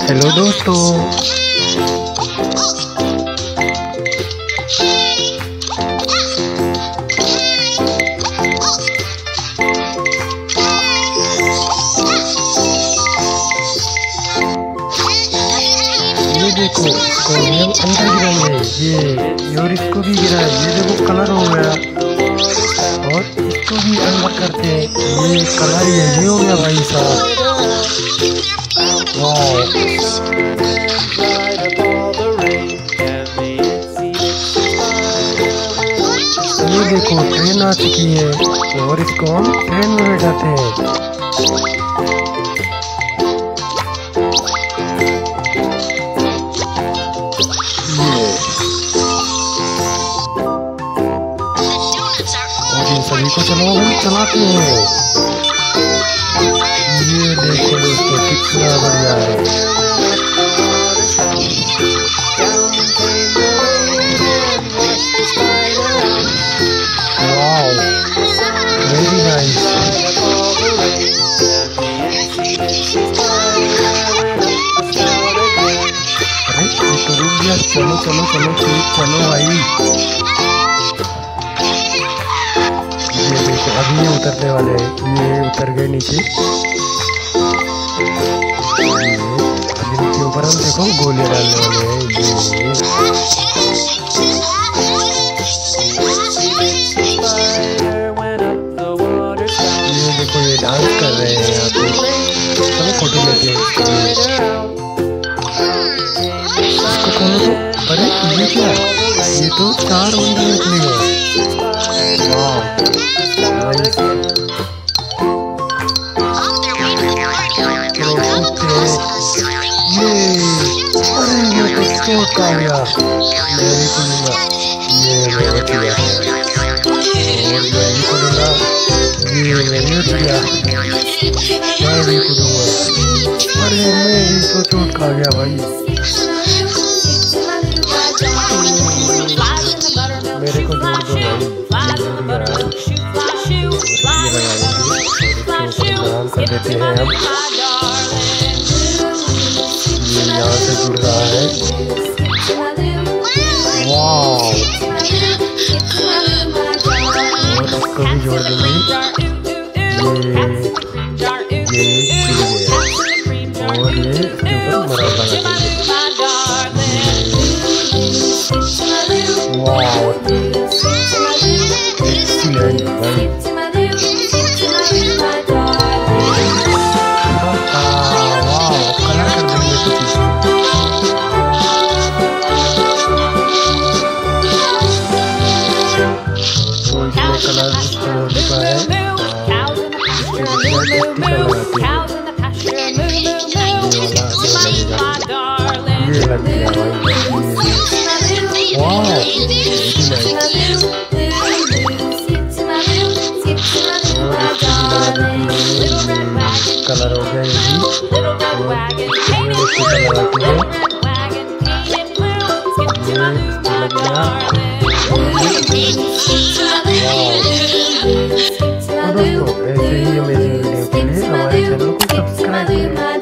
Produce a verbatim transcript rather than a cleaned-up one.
Hello दोस्तों, ये देखो अंदर गिरा है ये, और इसको भी गिरा है। ये देखो कलर हो गया, और इसको भी अलग करते हैं। ये कलर ये हो गया भाई साहब। Wow. ये देखो ट्रेन आ चुकी है, और इसको हम ट्रेन में बैठाते हैं। इन सभी को चलो हम चलाते हैं। ये देखो दोस्तों कितना बढ़िया है। Wow, very nice. अरे तो रुक गया, चलो चलो चलो चलो भाई। ये देखो अभी ये उतरने वाले हैं, ये उतर गए नीचे। इसके ऊपर हम देखो गोलियां डालने वाले हैं। ये देखो ये डांस कर रहे हैं यहाँ पे, चलो फोटो लेते हैं। इसको खोलो तो, अरे ये क्या, ये तो चार बंदे निकले हैं। ये यहाँ से जुड़ रहा है। वाव, इसको भी जोड़ देंगे। ये ये और ये ऊपर मरा लगा देंगे। वाव, एक्सीलेंट भाई। कलर हो गए हैं। ऐसे ही अमेजिंग वीडियो के लिए हमारे चैनल को सब्सक्राइब करें।